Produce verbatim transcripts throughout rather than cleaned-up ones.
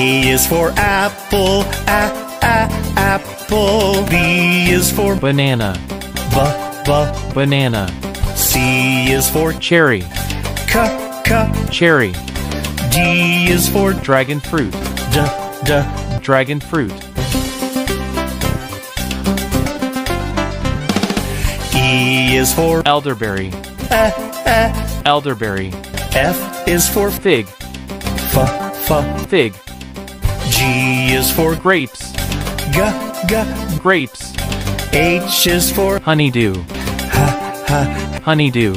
A is for apple, a, a, apple. B is for banana, b, b, banana. C is for cherry, c, c, cherry. D is for dragon fruit, d, d, dragon fruit. E is for elderberry, eh, eh, elderberry. F is for fig, f, f, fig. G is for grapes, g, g, grapes. H is for honeydew, h, h, honeydew.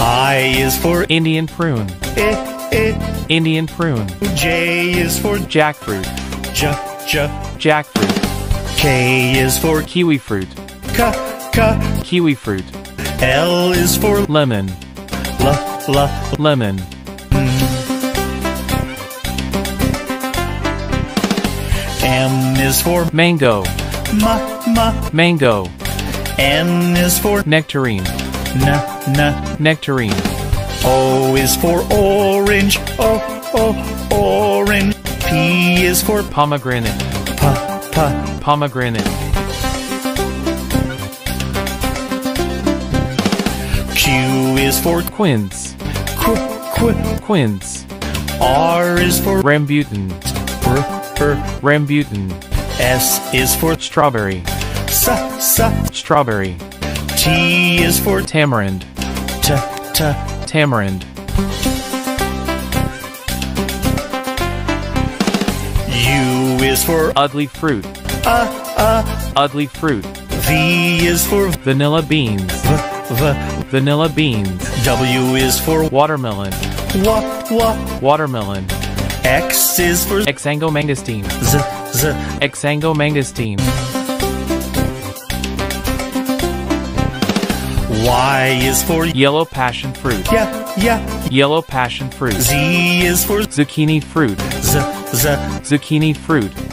I is for Indian prune, eh, eh, Indian prune. J is for jackfruit, j, j, jackfruit. K is for kiwi fruit, k, k, kiwi fruit. L is for lemon, l, l, lemon. Mm. M is for mango, m, m, mango. N is for nectarine, n, n, nectarine. O is for orange, o, o, orange. P is for pomegranate, p, p, pomegranate. Q is for quince, qu, qu, quince. R is for rambutan, r, r, rambutan. S is for strawberry, s, s, strawberry. T is for tamarind, t, t, tamarind. U is for ugly fruit, uh, uh, ugly fruit. V is for vanilla beans, v, v, vanilla beans. W is for watermelon, wa, wa, watermelon. X is for Xangomangostine, z, z, Xangomangostine. Y is for yellow passion fruit, yeah, yeah, yellow passion fruit. Z is for zucchini fruit, z, z, zucchini fruit.